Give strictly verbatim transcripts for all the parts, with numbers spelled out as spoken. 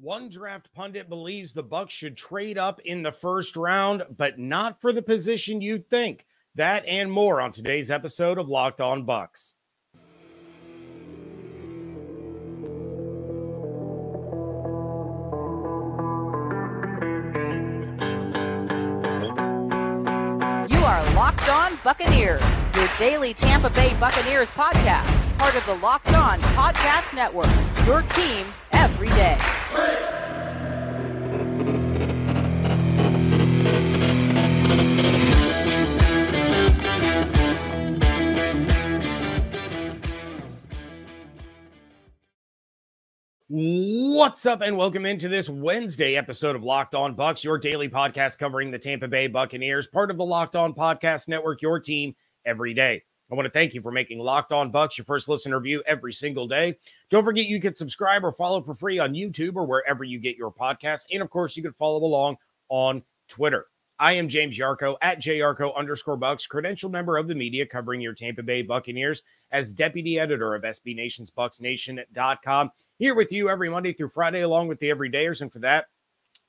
One draft pundit believes the Bucs should trade up in the first round, but not for the position you'd think. That and more on today's episode of Locked On Bucs. You are Locked On Buccaneers, your daily Tampa Bay Buccaneers podcast. Part of the Locked On Podcast Network, your team every day. What's up and welcome into this Wednesday episode of Locked On Bucs, your daily podcast covering the Tampa Bay Buccaneers, part of the Locked On Podcast Network, your team every day. I want to thank you for making Locked On Bucs your first listen or view every single day. Don't forget you can subscribe or follow for free on YouTube or wherever you get your podcasts. And, of course, you can follow along on Twitter. I am James Yarko, at jyarko underscore Bucs, credentialed member of the media covering your Tampa Bay Buccaneers as deputy editor of S B Nation's Bucs Nation dot com. Here with you every Monday through Friday along with the everydayers. And for that,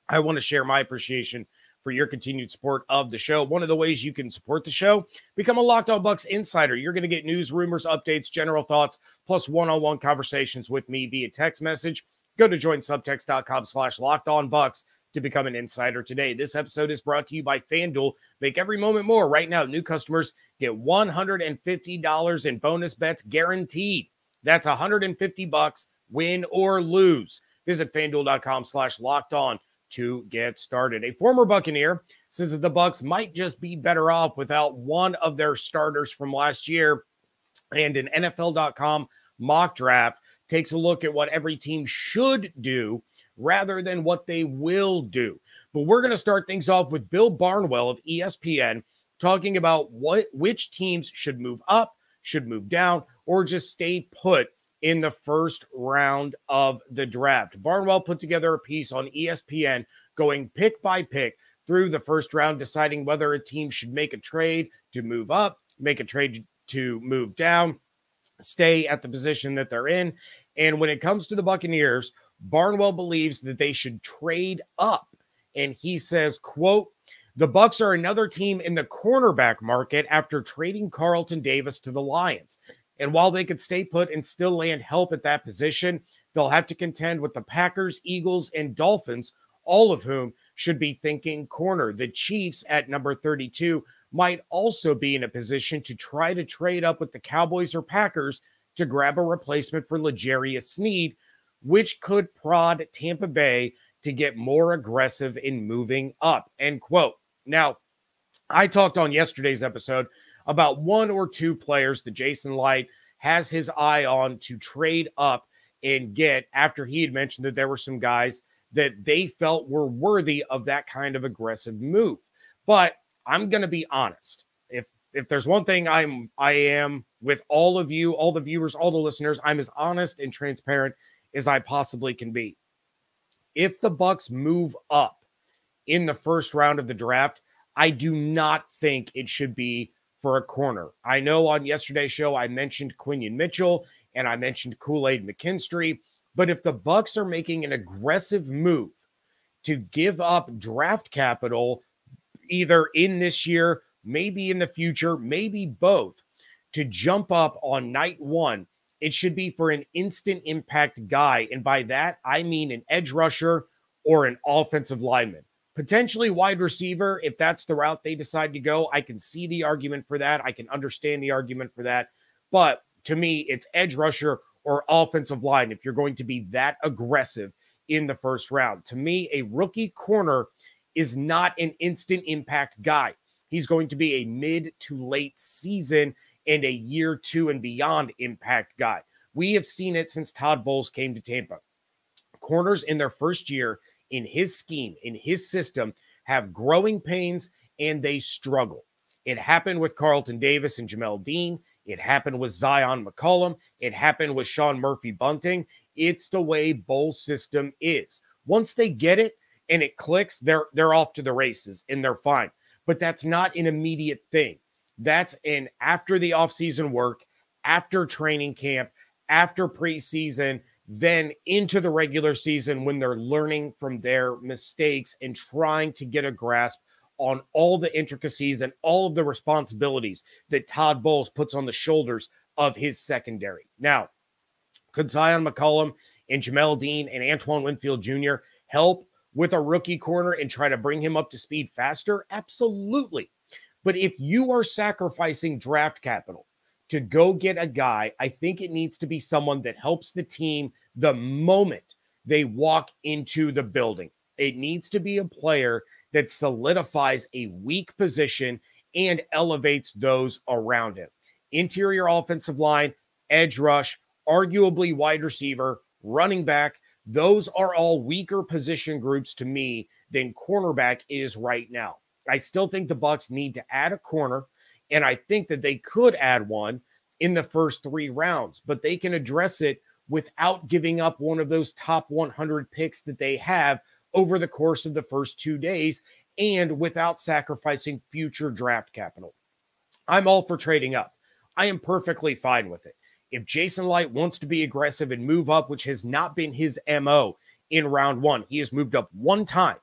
I want to share my appreciation for your continued support of the show. One of the ways you can support the show, become a Locked On Bucs insider. You're going to get news, rumors, updates, general thoughts, plus one-on-one conversations with me via text message. Go to join subtext dot com slash Locked On Bucs to become an insider today. This episode is brought to you by FanDuel. Make every moment more. Right now, new customers get one hundred fifty dollars in bonus bets guaranteed. That's one hundred fifty bucks, win or lose. Visit FanDuel dot com slash Locked On to get started. A former Buccaneer says that the Bucs might just be better off without one of their starters from last year. And an N F L dot com mock draft takes a look at what every team should do rather than what they will do. But we're going to start things off with Bill Barnwell of E S P N talking about what which teams should move up, should move down, or just stay put in the first round of the draft. Barnwell put together a piece on E S P N going pick by pick through the first round, deciding whether a team should make a trade to move up, make a trade to move down, stay at the position that they're in. And when it comes to the Buccaneers, Barnwell believes that they should trade up. And he says, quote, "The Bucs are another team in the cornerback market after trading Carlton Davis to the Lions. And while they could stay put and still land help at that position, they'll have to contend with the Packers, Eagles, and Dolphins, all of whom should be thinking corner. The Chiefs at number thirty-two might also be in a position to try to trade up with the Cowboys or Packers to grab a replacement for L'Jarius Sneed, which could prod Tampa Bay to get more aggressive in moving up." End quote. Now, I talked on yesterday's episode about one or two players that Jason Light has his eye on to trade up and get after he had mentioned that there were some guys that they felt were worthy of that kind of aggressive move. But I'm going to be honest. If if there's one thing I'm I am with all of you, all the viewers, all the listeners, I'm as honest and transparent as I possibly can be. If the Bucs move up in the first round of the draft, I do not think it should be for a corner. I know on yesterday's show, I mentioned Quinyon Mitchell and I mentioned Kool-Aid McKinstry, but if the Bucs are making an aggressive move to give up draft capital, either in this year, maybe in the future, maybe both, to jump up on night one, it should be for an instant impact guy. And by that, I mean an edge rusher or an offensive lineman. Potentially wide receiver, if that's the route they decide to go, I can see the argument for that. I can understand the argument for that. But to me, it's edge rusher or offensive line if you're going to be that aggressive in the first round. To me, a rookie corner is not an instant impact guy. He's going to be a mid to late season and a year two and beyond impact guy. We have seen it since Todd Bowles came to Tampa. Corners in their first year in his scheme, in his system, have growing pains, and they struggle. It happened with Carlton Davis and Jamel Dean. It happened with Zion McCollum. It happened with Sean Murphy Bunting. It's the way Bowles' system is. Once they get it and it clicks, they're, they're off to the races, and they're fine. But that's not an immediate thing. That's an after the offseason work, after training camp, after preseason, then into the regular season when they're learning from their mistakes and trying to get a grasp on all the intricacies and all of the responsibilities that Todd Bowles puts on the shoulders of his secondary. Now, could Zion McCollum and Jamel Dean and Antoine Winfield Junior help with a rookie corner and try to bring him up to speed faster? Absolutely. But if you are sacrificing draft capital to go get a guy, I think it needs to be someone that helps the team the moment they walk into the building. It needs to be a player that solidifies a weak position and elevates those around him. Interior offensive line, edge rush, arguably wide receiver, running back, those are all weaker position groups to me than cornerback is right now. I still think the Bucs need to add a corner, and I think that they could add one in the first three rounds, but they can address it without giving up one of those top one hundred picks that they have over the course of the first two days and without sacrificing future draft capital. I'm all for trading up. I am perfectly fine with it. If Jason Light wants to be aggressive and move up, which has not been his M O in round one, he has moved up one time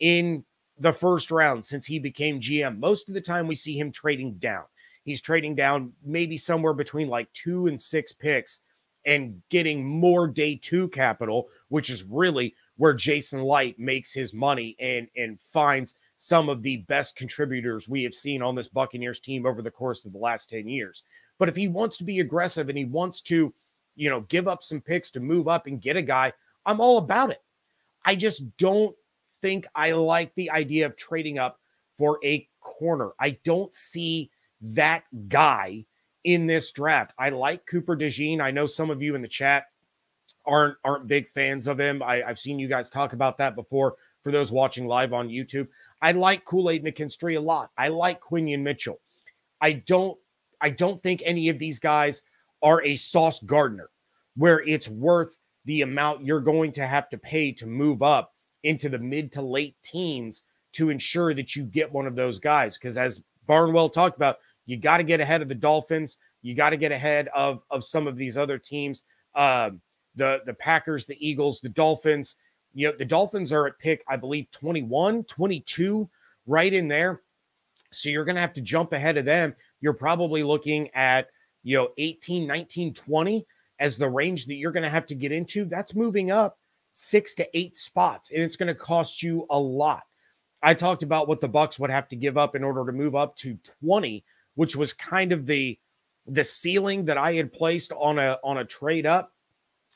in the first round since he became G M. Most of the time we see him trading down. He's trading down maybe somewhere between like two and six picks and getting more day two capital, which is really where Jason Light makes his money and, and finds some of the best contributors we have seen on this Buccaneers team over the course of the last ten years. But if he wants to be aggressive and he wants to, you know, give up some picks to move up and get a guy, I'm all about it. I just don't think I like the idea of trading up for a corner. I don't see that guy in this draft. I like Cooper DeJean. I know some of you in the chat aren't aren't big fans of him. I, I've seen you guys talk about that before. For those watching live on YouTube, I like Kool-Aid McKinstry a lot. I like Quinyon Mitchell. I don't I don't think any of these guys are a Sauce Gardner where it's worth the amount you're going to have to pay to move up into the mid to late teens to ensure that you get one of those guys. Because as Barnwell talked about, you got to get ahead of the Dolphins. You got to get ahead of, of some of these other teams, uh, the, the Packers, the Eagles, the Dolphins. You know, the Dolphins are at pick, I believe, twenty-one, twenty-two, right in there. So you're going to have to jump ahead of them. You're probably looking at, you know, eighteen, nineteen, twenty as the range that you're going to have to get into. That's moving up six to eight spots, and it's going to cost you a lot. I talked about what the Bucs would have to give up in order to move up to twenty, which was kind of the the ceiling that I had placed on a on a trade up.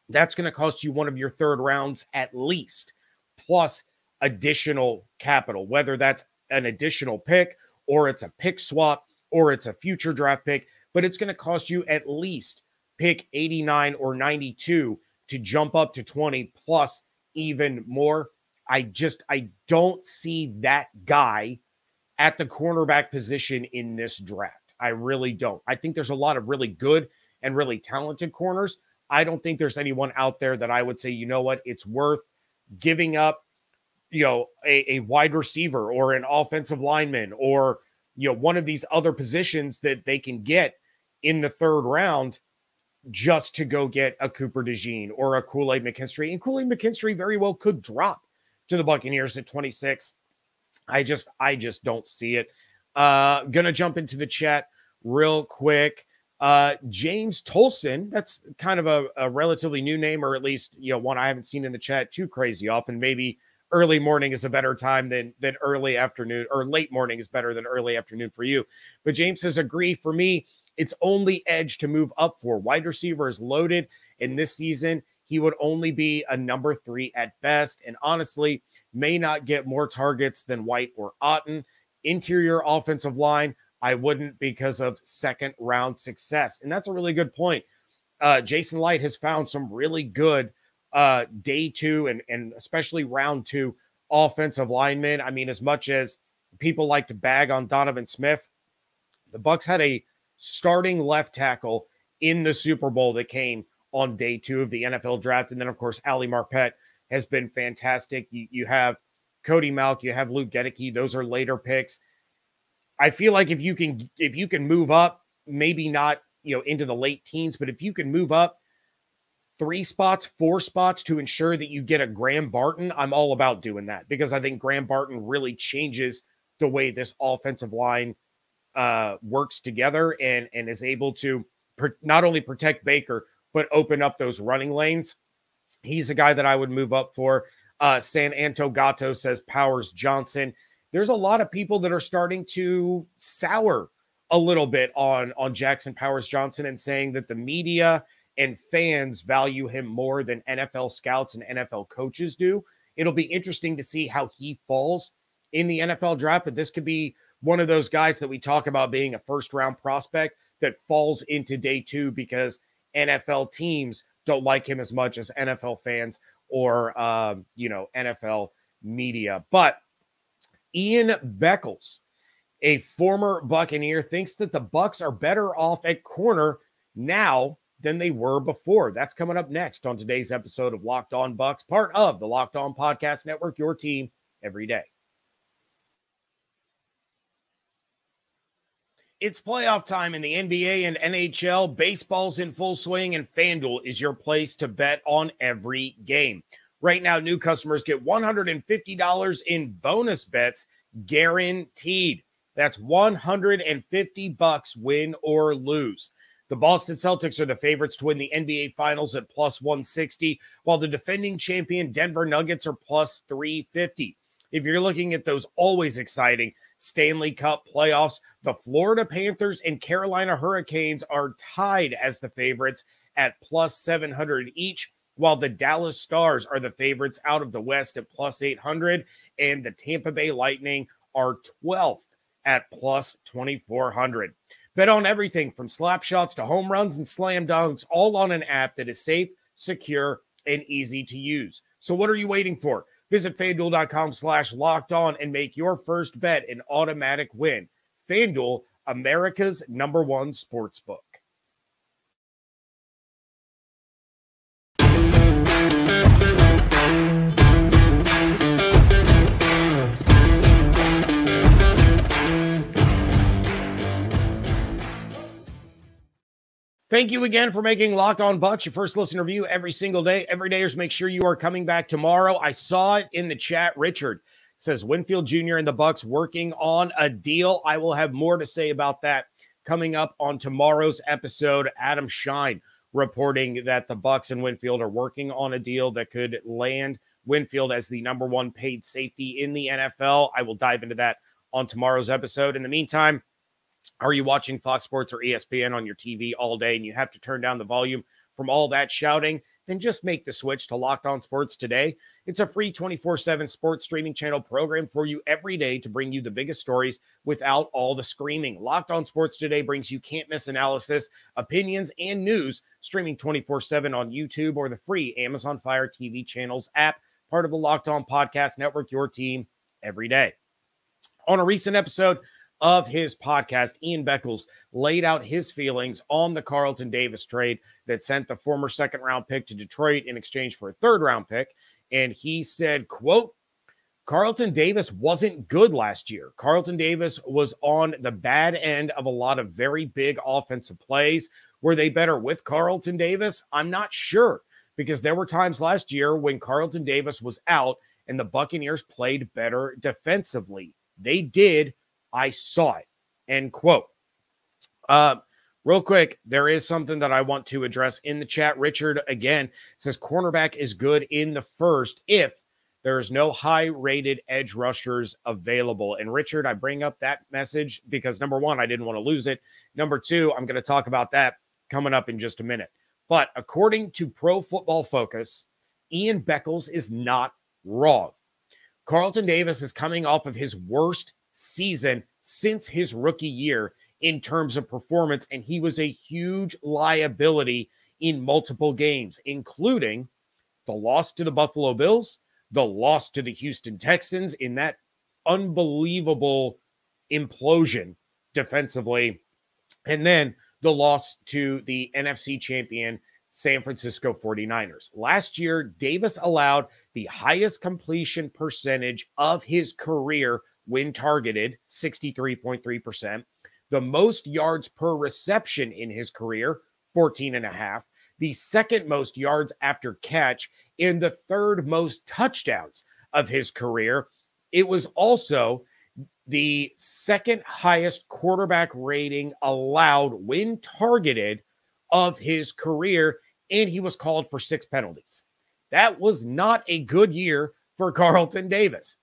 That's going to cost you one of your third rounds at least, plus additional capital, whether that's an additional pick or it's a pick swap or it's a future draft pick, but it's going to cost you at least pick eighty-nine or ninety-two to jump up to twenty plus even more. I just, I don't see that guy at the cornerback position in this draft. I really don't. I think there's a lot of really good and really talented corners. I don't think there's anyone out there that I would say, you know what, it's worth giving up, you know, a, a wide receiver or an offensive lineman or, you know, one of these other positions that they can get in the third round just to go get a Cooper DeJean or a Kool-Aid McKinstry. And Kool-Aid McKinstry very well could drop to the Buccaneers at twenty-six. I just, I just don't see it. Uh, gonna jump into the chat real quick. Uh, James Tolson, that's kind of a, a relatively new name, or at least, you know, one I haven't seen in the chat too crazy often. Maybe early morning is a better time than, than early afternoon, or late morning is better than early afternoon for you. But James says, agree, for me, it's only edge to move up for. Wide receiver is loaded, and this season he would only be a number three at best, and honestly may not get more targets than White or Otten. Interior offensive line, I wouldn't, because of second round success. And that's a really good point. Uh, Jason Light has found some really good uh, day two and, and especially round two offensive linemen. I mean, as much as people like to bag on Donovan Smith, the Bucs had a starting left tackle in the Super Bowl that came on day two of the N F L draft. And then, of course, Ali Marpet has been fantastic. You, you have Cody Malk, you have Luke Gedeke. Those are later picks. I feel like if you can if you can move up, maybe not, you know, into the late teens, but if you can move up three spots, four spots to ensure that you get a Graham Barton, I'm all about doing that, because I think Graham Barton really changes the way this offensive line uh, works together and, and is able to per- not only protect Baker, but open up those running lanes. He's a guy that I would move up for. Uh, San Anto Gato says Powers Johnson. There's a lot of people that are starting to sour a little bit on, on Jackson Powers Johnson and saying that the media and fans value him more than N F L scouts and N F L coaches do. It'll be interesting to see how he falls in the N F L draft, but this could be one of those guys that we talk about being a first-round prospect that falls into day two because N F L teams don't like him as much as N F L fans or, um, you know, N F L media. But Ian Beckles, a former Buccaneer, thinks that the Bucs are better off at corner now than they were before. That's coming up next on today's episode of Locked On Bucks, part of the Locked On Podcast Network, your team every day. It's playoff time in the N B A and N H L. Baseball's in full swing, and FanDuel is your place to bet on every game. Right now, new customers get one hundred fifty dollars in bonus bets guaranteed. That's one hundred fifty bucks, win or lose. The Boston Celtics are the favorites to win the N B A Finals at plus one sixty, while the defending champion Denver Nuggets are plus three fifty. If you're looking at those always exciting Stanley Cup playoffs, the Florida Panthers and Carolina Hurricanes are tied as the favorites at plus seven hundred each, while the Dallas Stars are the favorites out of the West at plus eight hundred, and the Tampa Bay Lightning are twelfth at plus twenty-four hundred. Bet on everything from slap shots to home runs and slam dunks, all on an app that is safe, secure, and easy to use. So what are you waiting for? Visit FanDuel.com slash locked on and make your first bet an automatic win. FanDuel, America's number one sports book. Thank you again for making Locked On Bucks your first listen review every single day. Every dayers, make sure you are coming back tomorrow. I saw it in the chat. Richard says Winfield Junior and the Bucks working on a deal. I will have more to say about that coming up on tomorrow's episode. Adam Shine reporting that the Bucks and Winfield are working on a deal that could land Winfield as the number one paid safety in the N F L. I will dive into that on tomorrow's episode. In the meantime, are you watching Fox Sports or E S P N on your T V all day and you have to turn down the volume from all that shouting? Then just make the switch to Locked On Sports today. It's a free twenty-four seven sports streaming channel program for you every day to bring you the biggest stories without all the screaming. Locked On Sports Today brings you can't-miss analysis, opinions, and news streaming twenty-four seven on YouTube or the free Amazon Fire T V channels app, part of the Locked On Podcast Network, your team every day. On a recent episode of his podcast, Ian Beckles laid out his feelings on the Carlton Davis trade that sent the former second round pick to Detroit in exchange for a third round pick. And he said, quote, Carlton Davis wasn't good last year. Carlton Davis was on the bad end of a lot of very big offensive plays. Were they better with Carlton Davis? I'm not sure, because there were times last year when Carlton Davis was out and the Buccaneers played better defensively. They did. I saw it, end quote. Uh, real quick, there is something that I want to address in the chat. Richard, again, says cornerback is good in the first if there is no high-rated edge rushers available. And, Richard, I bring up that message because, number one, I didn't want to lose it. Number two, I'm going to talk about that coming up in just a minute. But according to Pro Football Focus, Ian Beckles is not wrong. Carlton Davis is coming off of his worst season since his rookie year in terms of performance, and he was a huge liability in multiple games, including the loss to the Buffalo Bills, the loss to the Houston Texans in that unbelievable implosion defensively, and then the loss to the N F C champion San Francisco forty-niners. Last year, Davis allowed the highest completion percentage of his career when targeted, sixty-three point three percent, the most yards per reception in his career, fourteen and a half, the second most yards after catch, and the third most touchdowns of his career. It was also the second highest quarterback rating allowed when targeted of his career, and he was called for six penalties. That was not a good year for Carlton Davis.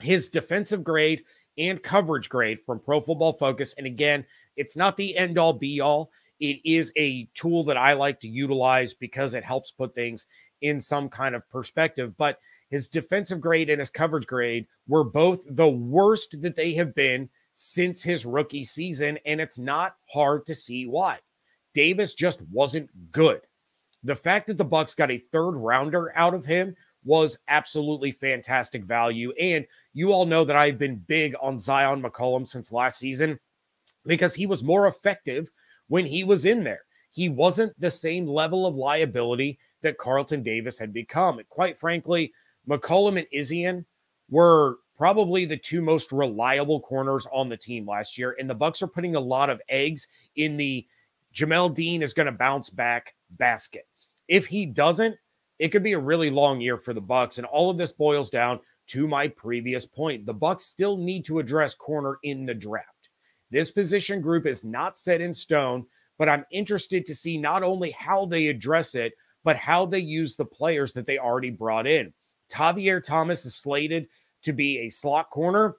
His defensive grade and coverage grade from Pro Football Focus, and again, it's not the end-all, be-all. It is a tool that I like to utilize because it helps put things in some kind of perspective, but his defensive grade and his coverage grade were both the worst that they have been since his rookie season, and it's not hard to see why. Davis just wasn't good. The fact that the Bucs got a third rounder out of him was absolutely fantastic value, and you all know that I've been big on Zion McCollum since last season because he was more effective when he was in there. He wasn't the same level of liability that Carlton Davis had become. And quite frankly, McCollum and Izien were probably the two most reliable corners on the team last year, and the Bucs are putting a lot of eggs in the Jamel Dean is going to bounce back basket. If he doesn't, it could be a really long year for the Bucs, and all of this boils down to my previous point. The Bucs still need to address corner in the draft. This position group is not set in stone, but I'm interested to see not only how they address it, but how they use the players that they already brought in. Javier Thomas is slated to be a slot corner.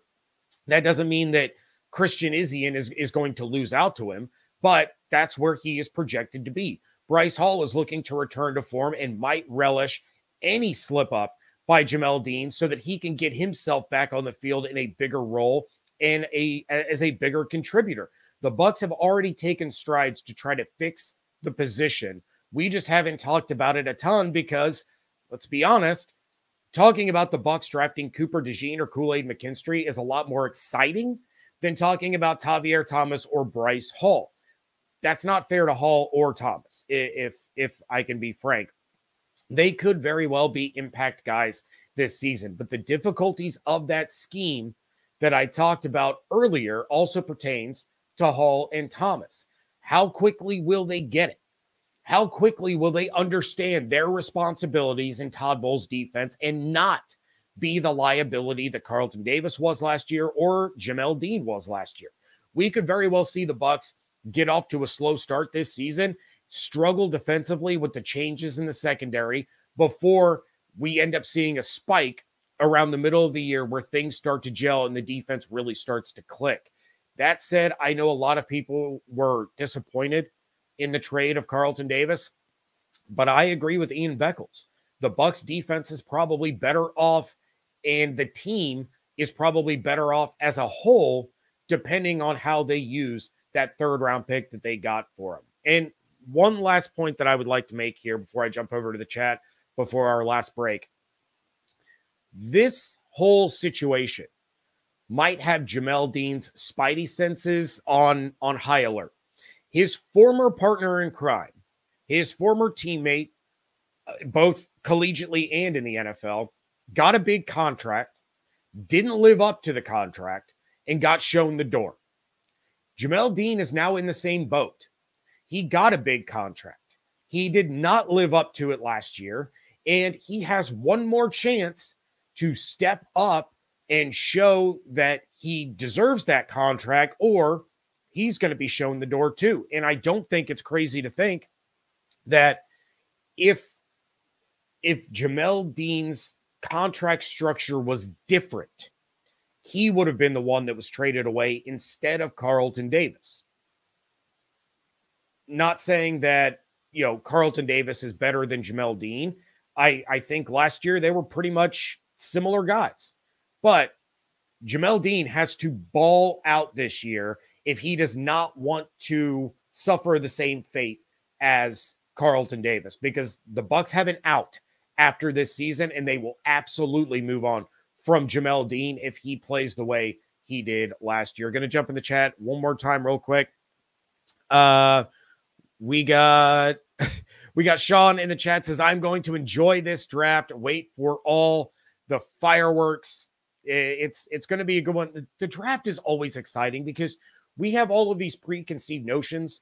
That doesn't mean that Christian Izien is, is going to lose out to him, but that's where he is projected to be. Bryce Hall is looking to return to form and might relish any slip-up by Jamel Dean so that he can get himself back on the field in a bigger role and a as a bigger contributor. The Bucs have already taken strides to try to fix the position. We just haven't talked about it a ton because, let's be honest, talking about the Bucs drafting Cooper DeJean or Kool-Aid McKinstry is a lot more exciting than talking about Javier Thomas or Bryce Hall. That's not fair to Hall or Thomas, if if I can be frank. They could very well be impact guys this season, but the difficulties of that scheme that I talked about earlier also pertains to Hall and Thomas. How quickly will they get it? How quickly will they understand their responsibilities in Todd Bowles' defense and not be the liability that Carlton Davis was last year or Jamel Dean was last year? We could very well see the Bucs get off to a slow start this season, struggle defensively with the changes in the secondary before we end up seeing a spike around the middle of the year where things start to gel and the defense really starts to click. That said, I know a lot of people were disappointed in the trade of Carlton Davis, but I agree with Ian Beckles. The Bucs defense is probably better off, and the team is probably better off as a whole, depending on how they use that third round pick that they got for him. And one last point that I would like to make here before I jump over to the chat, before our last break. This whole situation might have Jamel Dean's spidey senses on, on high alert. His former partner in crime, his former teammate, both collegiately and in the N F L, got a big contract, didn't live up to the contract, and got shown the door. Jamel Dean is now in the same boat. He got a big contract. He did not live up to it last year, and he has one more chance to step up and show that he deserves that contract, or he's going to be shown the door too. And I don't think it's crazy to think that if, if Jamel Dean's contract structure was different, he would have been the one that was traded away instead of Carlton Davis. Not saying that, you know, Carlton Davis is better than Jamel Dean. I, I think last year they were pretty much similar guys. But Jamel Dean has to ball out this year if he does not want to suffer the same fate as Carlton Davis, because the Bucs have an out after this season, and they will absolutely move on from Jamel Dean if he plays the way he did last year. Going to jump in the chat one more time real quick. Uh, we got we got Sean in the chat, says, I'm going to enjoy this draft. Wait for all the fireworks. It's, it's going to be a good one. The draft is always exciting because we have all of these preconceived notions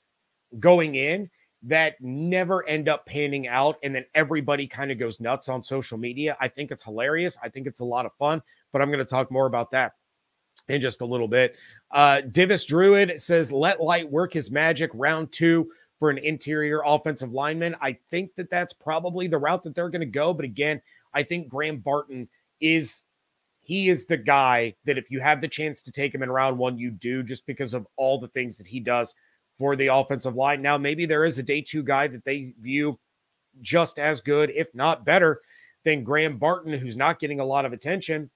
going in, that never end up panning out, and then everybody kind of goes nuts on social media. I think it's hilarious. I think it's a lot of fun, but I'm going to talk more about that in just a little bit. Uh, Divis Druid says, let Light work his magic round two for an interior offensive lineman. I think that that's probably the route that they're going to go. But again, I think Graham Barton is, he is the guy that if you have the chance to take him in round one, you do, just because of all the things that he does for the offensive line. Now, maybe there is a day two guy that they view just as good, if not better, than Graham Barton, who's not getting a lot of attention.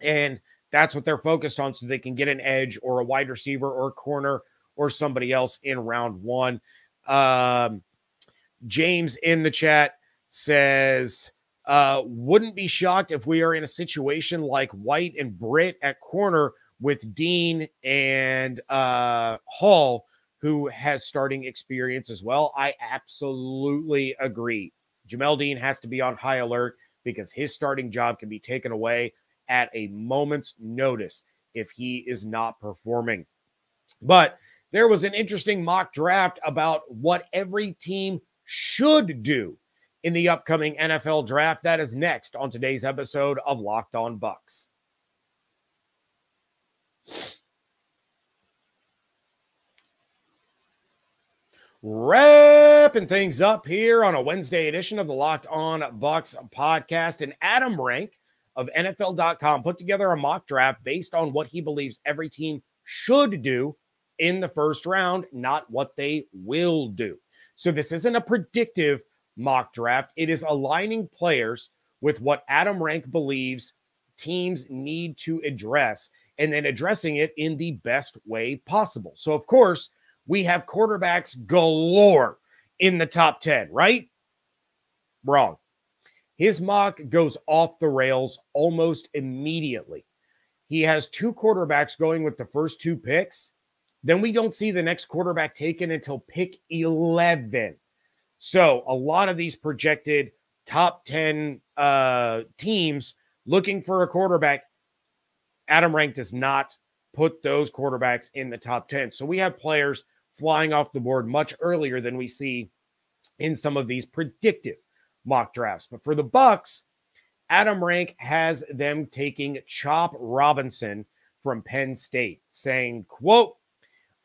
And that's what they're focused on, so they can get an edge or a wide receiver or a corner or somebody else in round one. Um, James in the chat says, uh, wouldn't be shocked if we are in a situation like White and Britt at corner with Dean and uh, Hall, who has starting experience as well. I absolutely agree. Jamel Dean has to be on high alert because his starting job can be taken away at a moment's notice if he is not performing. But there was an interesting mock draft about what every team should do in the upcoming N F L draft. That is next on today's episode of Locked On Bucks. Wrapping things up here on a Wednesday edition of the Locked On Bucks podcast. And Adam Rank of N F L dot com put together a mock draft based on what he believes every team should do in the first round, not what they will do. So this isn't a predictive mock draft. It is aligning players with what Adam Rank believes teams need to address, and then addressing it in the best way possible. So, of course, we have quarterbacks galore in the top ten, right? Wrong. His mock goes off the rails almost immediately. He has two quarterbacks going with the first two picks. Then we don't see the next quarterback taken until pick eleven. So a lot of these projected top ten uh, teams looking for a quarterback, Adam Rank does not put those quarterbacks in the top ten. So we have players flying off the board much earlier than we see in some of these predictive mock drafts. But for the Bucks, Adam Rank has them taking Chop Robinson from Penn State, saying, quote,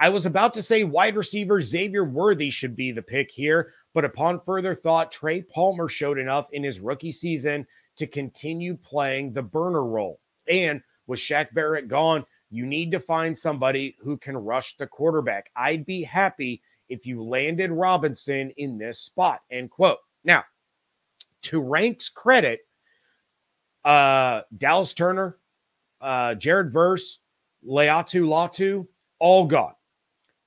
I was about to say wide receiver Xavier Worthy should be the pick here, but upon further thought, Trey Palmer showed enough in his rookie season to continue playing the burner role. And with Shaq Barrett gone, you need to find somebody who can rush the quarterback. I'd be happy if you landed Robinson in this spot, end quote. Now, to Rank's credit, uh, Dallas Turner, uh, Jared Verse, Laiatu Latu, all gone.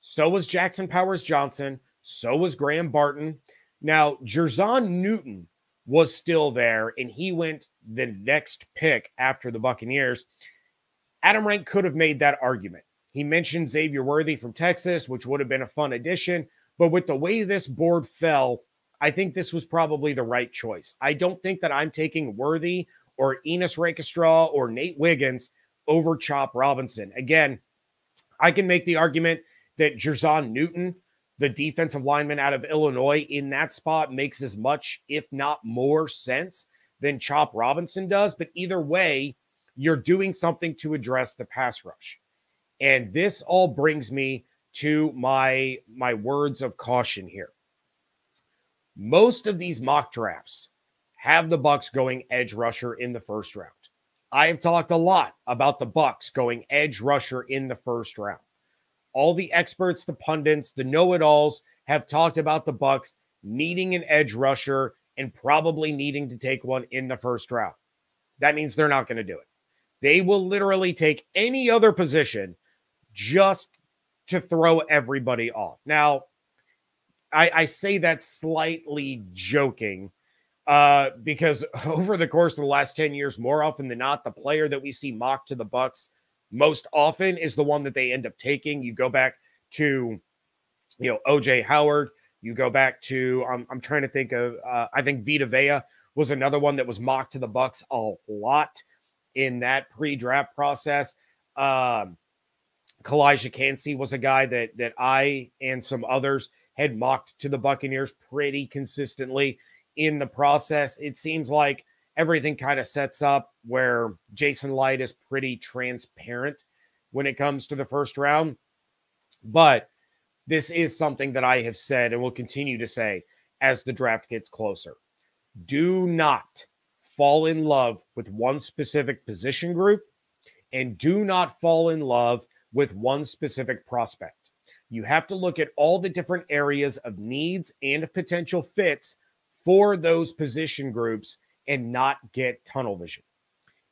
So was Jackson Powers Johnson. So was Graham Barton. Now, Jer'Zhan Newton was still there, and he went the next pick after the Buccaneers. Adam Rank could have made that argument. He mentioned Xavier Worthy from Texas, which would have been a fun addition. But with the way this board fell, I think this was probably the right choice. I don't think that I'm taking Worthy or Enos Rekastraw or Nate Wiggins over Chop Robinson. Again, I can make the argument that Jer'Zhan Newton, the defensive lineman out of Illinois, in that spot makes as much, if not more, sense than Chop Robinson does. But either way, you're doing something to address the pass rush. And this all brings me to my, my words of caution here. Most of these mock drafts have the Bucks going edge rusher in the first round. I have talked a lot about the Bucks going edge rusher in the first round. All the experts, the pundits, the know-it-alls have talked about the Bucks needing an edge rusher and probably needing to take one in the first round. That means they're not going to do it. They will literally take any other position just to throw everybody off. Now, I, I say that slightly joking uh, because over the course of the last ten years, more often than not, the player that we see mocked to the Bucks most often is the one that they end up taking. You go back to, you know, O J Howard. You go back to, I'm, I'm trying to think of, uh, I think Vita Vea was another one that was mocked to the Bucks a lot in that pre-draft process. Um, Kalijah Cansey was a guy that that I and some others had mocked to the Buccaneers pretty consistently in the process. It seems like everything kind of sets up where Jason Light is pretty transparent when it comes to the first round. But this is something that I have said and will continue to say as the draft gets closer. Do not fall in love with one specific position group and do not fall in love with one specific prospect. You have to look at all the different areas of needs and potential fits for those position groups and not get tunnel vision.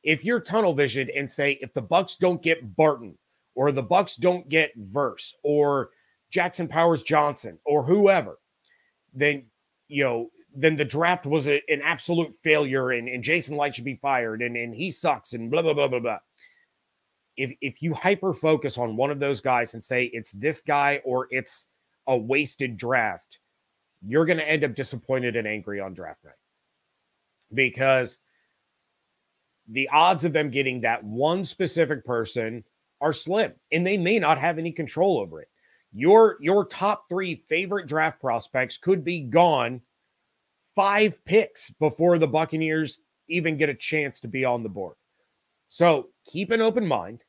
If you're tunnel vision and say, if the Bucs don't get Barton or the Bucs don't get Verse or Jackson Powers Johnson or whoever, then, you know, then the draft was a, an absolute failure and, and Jason Light should be fired and, and he sucks and blah, blah, blah, blah, blah. If, if you hyper-focus on one of those guys and say it's this guy or it's a wasted draft, you're going to end up disappointed and angry on draft night because the odds of them getting that one specific person are slim and they may not have any control over it. Your, your top three favorite draft prospects could be gone five picks before the Buccaneers even get a chance to be on the board. So keep an open mind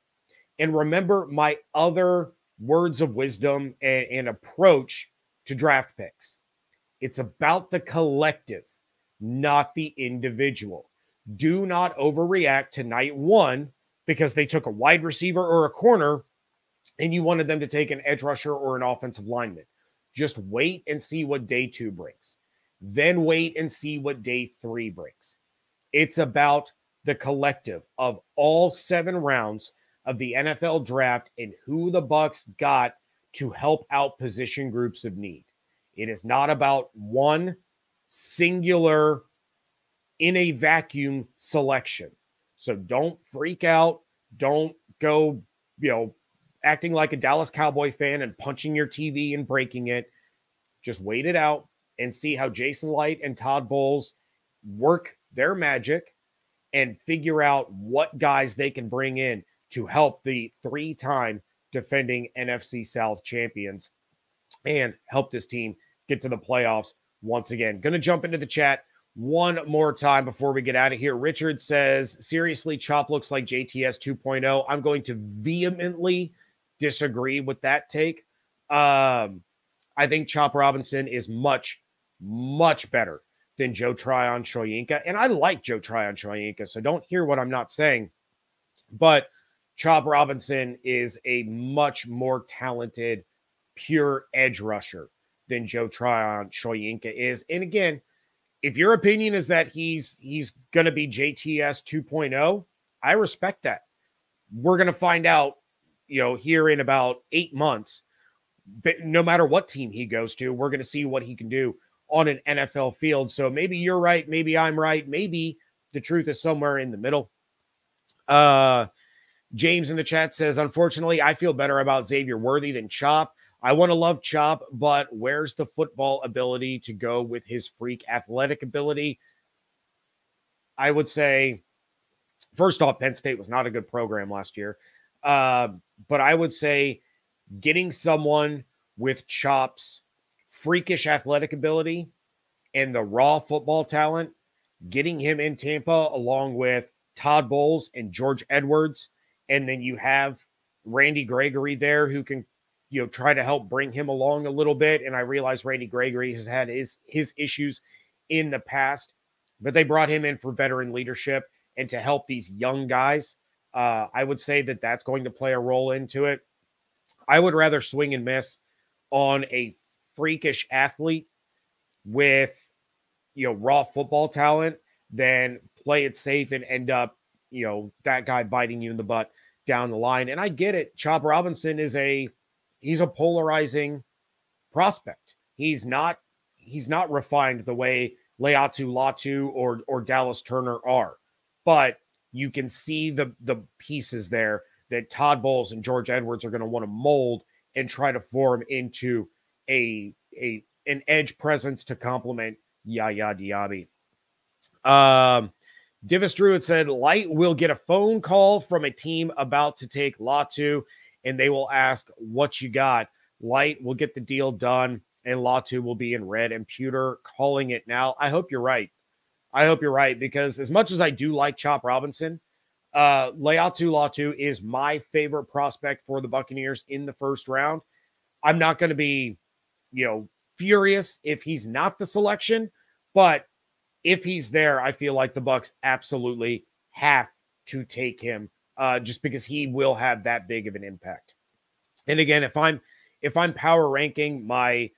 and remember my other words of wisdom and, and approach to draft picks. It's about the collective, not the individual. Do not overreact to night one because they took a wide receiver or a corner and you wanted them to take an edge rusher or an offensive lineman. Just wait and see what day two brings. Then wait and see what day three brings. It's about the collective of all seven rounds of the N F L draft and who the Bucs got to help out position groups of need. It is not about one singular in a vacuum selection. So don't freak out. Don't go, you know, acting like a Dallas Cowboy fan and punching your T V and breaking it. Just wait it out and see how Jason Light and Todd Bowles work their magic and figure out what guys they can bring in to help the three-time defending N F C South champions and help this team get to the playoffs once again. Going to jump into the chat one more time before we get out of here. Richard says, seriously, Chop looks like J T S two point oh. I'm going to vehemently disagree with that take. Um, I think Chop Robinson is much, much better than Joe Tryon Shoyinka. And I like Joe Tryon Shoyinka, so don't hear what I'm not saying. But Chop Robinson is a much more talented, pure edge rusher than Joe Tryon Shoyinka is. And again, if your opinion is that he's he's going to be J T S two point oh, I respect that. We're going to find out, you know, here in about eight months, but no matter what team he goes to, we're going to see what he can do on an N F L field. So maybe you're right. Maybe I'm right. Maybe the truth is somewhere in the middle. Uh, James in the chat says, unfortunately, I feel better about Xavier Worthy than Chop. I want to love Chop, but where's the football ability to go with his freak athletic ability? I would say, first off, Penn State was not a good program last year. Uh, but I would say getting someone with Chop's freakish athletic ability and the raw football talent, getting him in Tampa along with Todd Bowles and George Edwards, and then you have Randy Gregory there who can, you know, try to help bring him along a little bit. And I realize Randy Gregory has had his, his issues in the past, but they brought him in for veteran leadership and to help these young guys. Uh, I would say that that's going to play a role into it. I would rather swing and miss on a freakish athlete with, you know, raw football talent than play it safe and end up, you know, that guy biting you in the butt down the line. And I get it. Chop Robinson is a, he's a polarizing prospect. He's not, he's not refined the way Laiatu Latu or, or Dallas Turner are, but you can see the, the pieces there that Todd Bowles and George Edwards are going to want to mold and try to form into a, a, an edge presence to complement Yaya Diaby. Um, Divis Druid said, Light will get a phone call from a team about to take Latu, and they will ask what you got. Light will get the deal done and Latu will be in red. And Pewter calling it now. I hope you're right. I hope you're right, because as much as I do like Chop Robinson, uh, Laiatu Latu is my favorite prospect for the Buccaneers in the first round. I'm not going to be, you know, furious if he's not the selection, but if he's there, I feel like the Bucs absolutely have to take him, uh, just because he will have that big of an impact. And again, if I'm if I'm power ranking my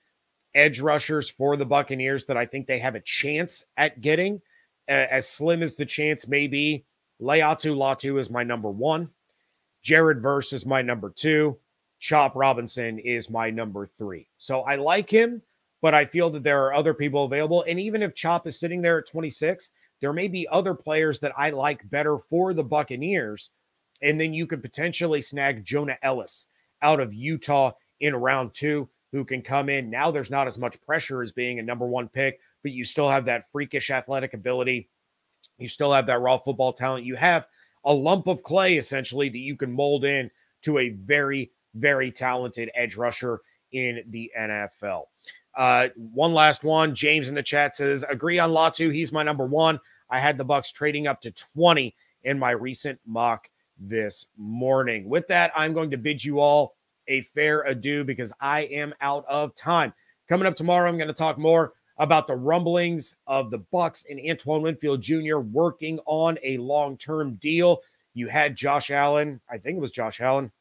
edge rushers for the Buccaneers that I think they have a chance at getting, uh, as slim as the chance may be, Laiatu Latu is my number one. Jared Verse is my number two. Chop Robinson is my number three. So I like him, but I feel that there are other people available. And even if Chop is sitting there at twenty-six, there may be other players that I like better for the Buccaneers. And then you could potentially snag Jonah Ellis out of Utah in round two, who can come in. Now there's not as much pressure as being a number one pick, but you still have that freakish athletic ability. You still have that raw football talent. You have a lump of clay, essentially, that you can mold in to a very, very talented edge rusher in the N F L. Uh, one last one. James in the chat says, agree on Latu. He's my number one. I had the Bucs trading up to twenty in my recent mock this morning. With that, I'm going to bid you all a fair adieu because I am out of time. Coming up tomorrow, I'm going to talk more about the rumblings of the Bucs and Antoine Winfield Junior working on a long-term deal. You had Josh Allen, I think it was Josh Allen,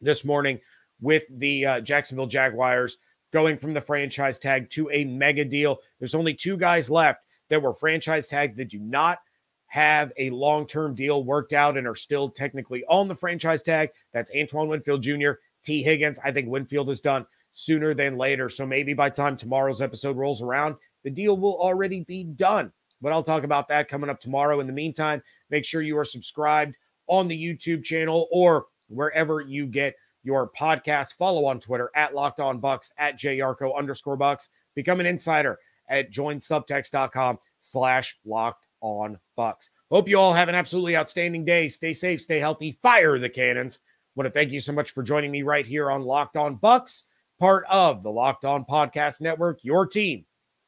this morning with the uh, Jacksonville Jaguars, going from the franchise tag to a mega deal. There's only two guys left that were franchise tagged that do not have a long-term deal worked out and are still technically on the franchise tag. That's Antoine Winfield Junior, T. Higgins. I think Winfield is done sooner than later, so maybe by the time tomorrow's episode rolls around, the deal will already be done. But I'll talk about that coming up tomorrow. In the meantime, make sure you are subscribed on the YouTube channel or wherever you get your podcast. Follow on Twitter at Locked On Bucks, at Jarko underscore Bucks. Become an insider at join subtext dot com slash Locked On Bucks. Hope you all have an absolutely outstanding day. Stay safe, stay healthy, fire the cannons. Want to thank you so much for joining me right here on Locked On Bucks, part of the Locked On Podcast Network, your team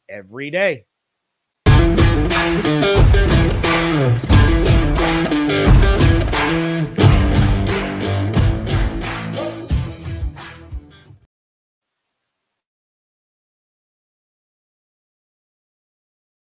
every day.